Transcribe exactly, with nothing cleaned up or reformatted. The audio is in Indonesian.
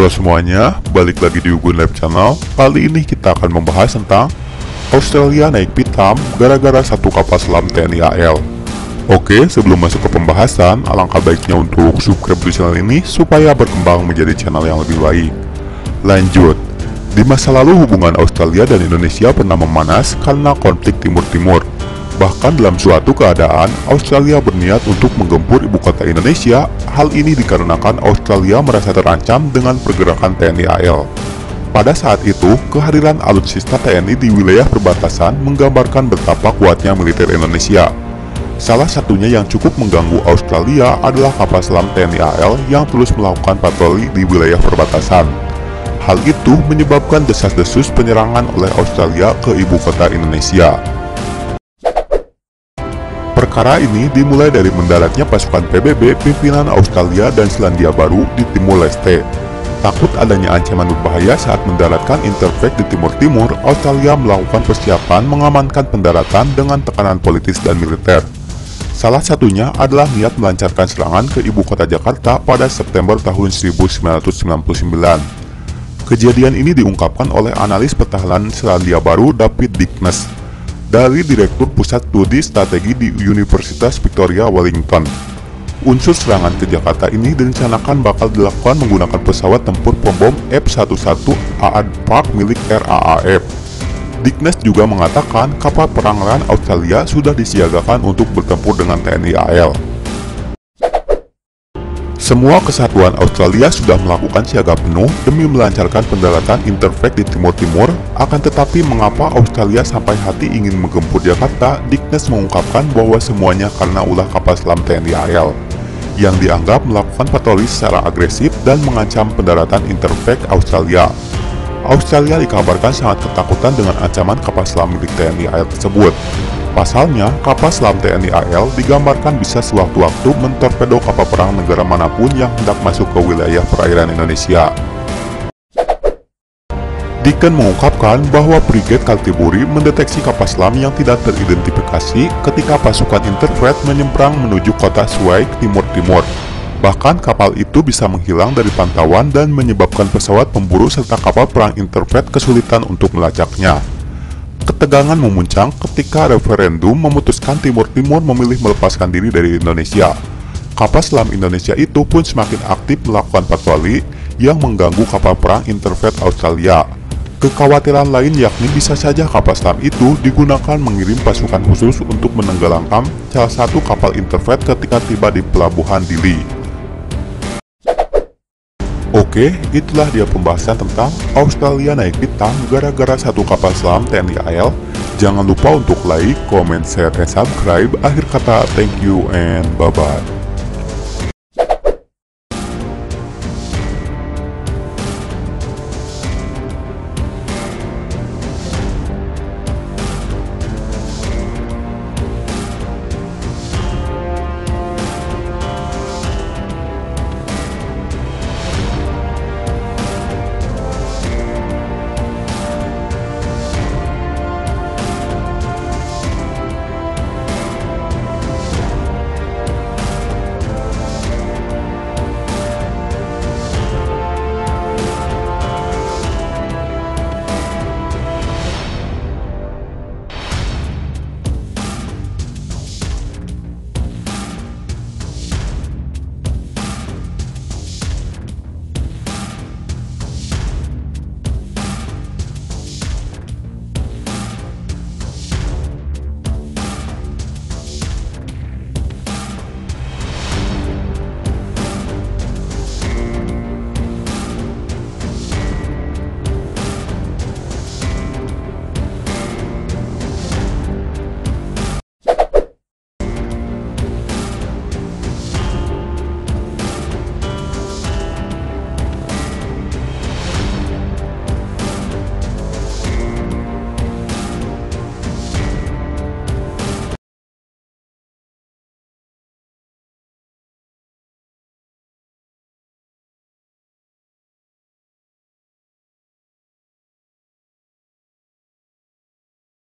Halo semuanya, balik lagi di Ugun Lab Channel. Kali ini kita akan membahas tentang Australia naik pitam gara-gara satu kapal selam T N I A L. Oke, sebelum masuk ke pembahasan, alangkah baiknya untuk subscribe di channel ini supaya berkembang menjadi channel yang lebih baik. Lanjut, di masa lalu hubungan Australia dan Indonesia pernah memanas karena konflik Timur-Timur. Bahkan dalam suatu keadaan, Australia berniat untuk menggempur ibu kota Indonesia. Hal ini dikarenakan Australia merasa terancam dengan pergerakan T N I A L. Pada saat itu, kehadiran alutsista T N I di wilayah perbatasan menggambarkan betapa kuatnya militer Indonesia. Salah satunya yang cukup mengganggu Australia adalah kapal selam T N I A L yang terus melakukan patroli di wilayah perbatasan. Hal itu menyebabkan desas-desus penyerangan oleh Australia ke ibu kota Indonesia. Perkara ini dimulai dari mendaratnya pasukan P B B pimpinan Australia dan Selandia Baru di Timor Leste. Takut adanya ancaman berbahaya saat mendaratkan Interfet di Timur Timur, Australia melakukan persiapan mengamankan pendaratan dengan tekanan politis dan militer. Salah satunya adalah niat melancarkan serangan ke ibu kota Jakarta pada September tahun seribu sembilan ratus sembilan puluh sembilan. Kejadian ini diungkapkan oleh analis pertahanan Selandia Baru David Dickens dari Direktur Pusat Studi Strategi di Universitas Victoria Wellington. Unsur serangan ke Jakarta ini direncanakan bakal dilakukan menggunakan pesawat tempur pembom F sebelas A A D Park milik R A A F. Dickens juga mengatakan kapal perang R A N Australia sudah disiagakan untuk bertempur dengan T N I A L. Semua kesatuan Australia sudah melakukan siaga penuh demi melancarkan pendaratan Interfet di Timur Timur. Akan tetapi, mengapa Australia sampai hati ingin menggempur Jakarta? Dickens mengungkapkan bahwa semuanya karena ulah kapal selam T N I A L yang dianggap melakukan patroli secara agresif dan mengancam pendaratan Interfet Australia. Australia dikabarkan sangat ketakutan dengan ancaman kapal selam milik T N I A L tersebut. Pasalnya, kapal selam T N I A L digambarkan bisa sewaktu-waktu mentorpedo kapal perang negara manapun yang hendak masuk ke wilayah perairan Indonesia. Dickens mengungkapkan bahwa Brigade Kaltiburi mendeteksi kapal selam yang tidak teridentifikasi ketika pasukan Interfet menyeberang menuju kota Suai, Timur-Timur. Bahkan kapal itu bisa menghilang dari pantauan dan menyebabkan pesawat pemburu serta kapal perang Interfet kesulitan untuk melacaknya. Ketegangan memuncak ketika referendum memutuskan Timur Timur memilih melepaskan diri dari Indonesia. Kapal selam Indonesia itu pun semakin aktif melakukan patroli yang mengganggu kapal perang Interfet Australia. Kekhawatiran lain yakni bisa saja kapal selam itu digunakan mengirim pasukan khusus untuk menenggelamkan salah satu kapal Interfet ketika tiba di pelabuhan Dili. Oke, itulah dia pembahasan tentang Australia naik pitam gara-gara satu kapal selam T N I A L. Jangan lupa untuk like, comment, share, dan subscribe. Akhir kata, thank you and bye-bye.